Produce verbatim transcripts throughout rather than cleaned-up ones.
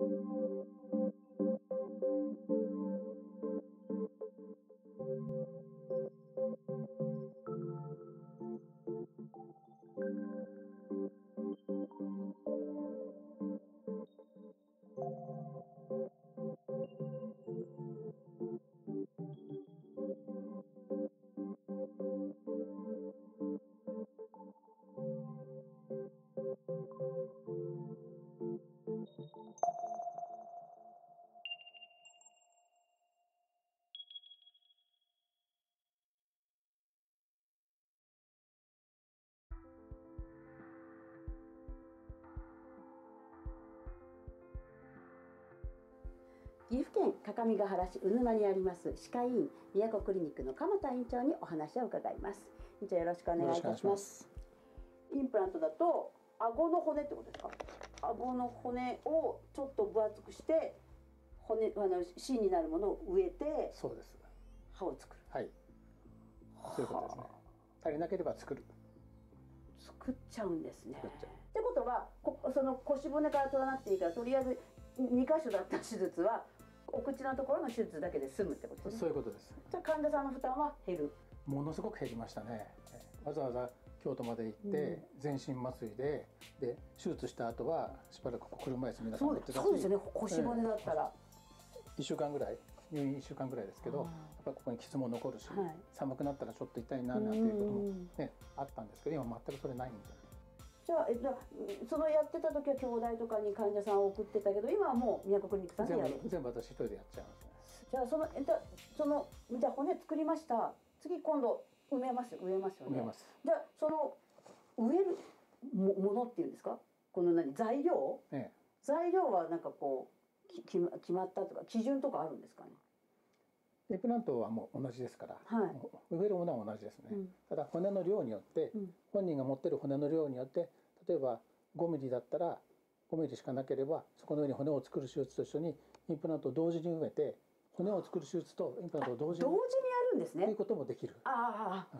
岐阜県各務原市鵜沼にあります歯科医院宮古クリニックの鎌田院長にお話を伺います。院長、よろしくお願いいたします。インプラントだと顎の骨ってことですか？顎の骨をちょっと分厚くして骨あの芯になるものを植えて、そうです。歯を作る。はい。そういうことですね。足りなければ作る。作っちゃうんですね。作っちゃう。ってことはこその腰骨から取らなくていいからとりあえずにかしょだった手術はお口のところの手術だけで済むってことですね。そういうことです。じゃあ患者さんの負担は減る。ものすごく減りましたね。わざわざ京都まで行って、うん、全身麻酔で、で手術した後はしばらくここ車椅子皆さん乗ってたし。そうですね。腰骨だったらいっしゅうかんぐらい、入院いっしゅうかんぐらいですけど、やっぱりここに傷も残るし、はい、寒くなったらちょっと痛いななんていうこともね、あったんですけど、今全くそれないんで。じゃあ、えっと、そのやってた時は兄弟とかに患者さんを送ってたけど、今はもう宮古クリニックさんでやる。全部、全部私一人でやっちゃいますね。じゃあそのえっとそのじゃあ骨作りました。次今度埋めます植えますよね。埋めます。じゃあその植えるものっていうんですか、この何材料、ええ、材料はなんかこうき決まったとか基準とかあるんですかね。インプラントはもう同じですから、はい、植えるものは同じですね、うん、ただ骨の量によって、うん、本人が持ってる骨の量によって例えばごミリだったらごミリしかなければそこの上に骨を作る手術と一緒にインプラントを同時に埋めて、骨を作る手術とインプラントを同時に同時にやるんですね。ということもできる。ああ、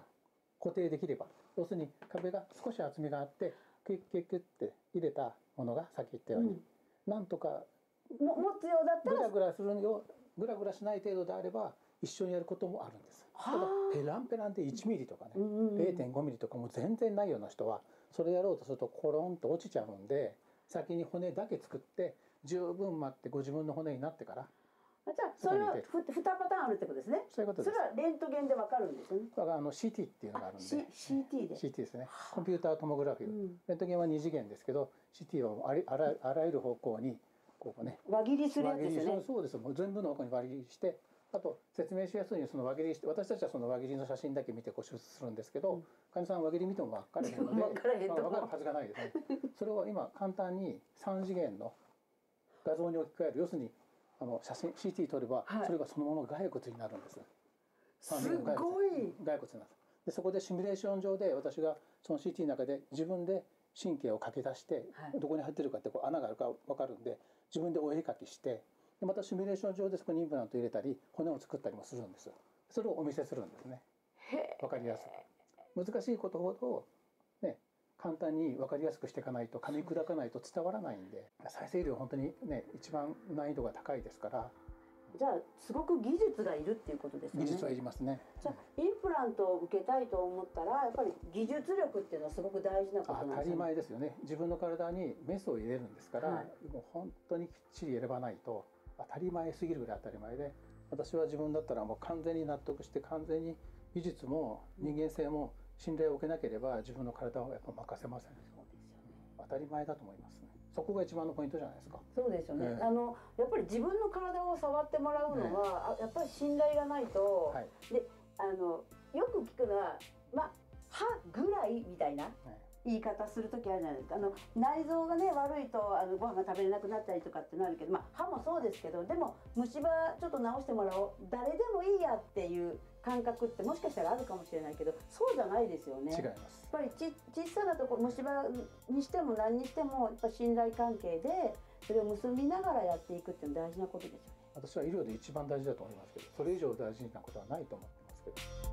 固定できれば、要するに壁が少し厚みがあってクイックイックって入れたものがさっき言ったように、うん、なんとかも持つようだったらグラグラするようグラグラしない程度であれば一緒にやることもあるんです。ただペランペランでいちミリとかね、 れいてんごミリとかも全然ないような人はそれやろうとするとコロンと落ちちゃうんで、先に骨だけ作って十分待ってご自分の骨になってから。じゃあそれはにパターンあるってことですね。そういうことです。それはレントゲンでわかるんですよね。だからあの シーティー っていうのがあるんで、 シーティー で シーティー ですね。コンピュータートモグラフィー、うん、レントゲンはにじげんですけど シーティー はあり、あら、あらゆる方向にこうね輪切りするやつですよね。そうです。もう全部の方向に輪切りして、あと説明しやすいようにその輪切りして、私たちはその輪切りの写真だけ見てご手術するんですけど、うん、患者さんは輪切り見ても分かれへんので分かれるはずがないですね。それを今簡単にさんじげんの画像に置き換える。要するにあの写真 シーティー 撮れば、はい、それがそのまま骸骨になるんです。すごい骸骨になる。でそこでシミュレーション上で私がその シーティー の中で自分で神経をかけ出して、はい、どこに入ってるかってこう穴があるか分かるんで、自分でお絵描きして。でまたシミュレーション上でそこにインプラント入れたり骨を作ったりもするんです。それをお見せするんですね。わかりやすく。難しいことほどね簡単にわかりやすくしていかないと、噛み砕かないと伝わらないんで、再生医療本当にね一番難易度が高いですから。じゃあすごく技術がいるっていうことですよね。技術はいりますね。じゃあインプラントを受けたいと思ったらやっぱり技術力っていうのはすごく大事なことなんですね。当たり前ですよね。自分の体にメスを入れるんですから、はい、もう本当にきっちり選ばないと。当たり前すぎるぐらい当たり前で、私は自分だったらもう完全に納得して完全に技術も人間性も信頼を受けなければ自分の体をやっぱ任せません。そうですよね。当たり前だと思いますね。そこが一番のポイントじゃないですか。そうですよね。えー、あのやっぱり自分の体を触ってもらうのは、ね、やっぱり信頼がないと、はい、であのよく聞くのはまあ歯ぐらいみたいな。ね言い方する時あるじゃないですか。あの内臓がね悪いとあのご飯が食べれなくなったりとかってなるけど、まあ、歯もそうですけど、でも虫歯ちょっと治してもらおう誰でもいいやっていう感覚ってもしかしたらあるかもしれないけど、そうじゃないですよね。違います。やっぱりち小さなところ虫歯にしても何にしてもやっぱ信頼関係でそれを結びながらやっていくっていうのは大事なことですよね。私は医療で一番大事だと思いますけど、それ以上大事なことはないと思ってますけど。